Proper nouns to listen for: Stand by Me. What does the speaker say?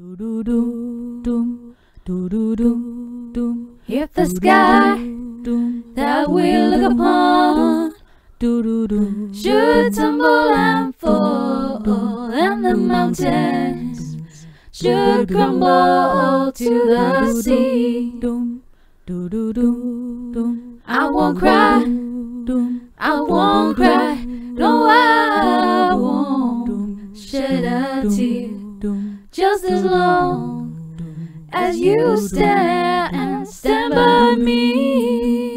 If the sky that we look upon should tumble and fall, and the mountains should crumble to the sea, I won't cry, no I won't shed a tear, just as long as you stand by me.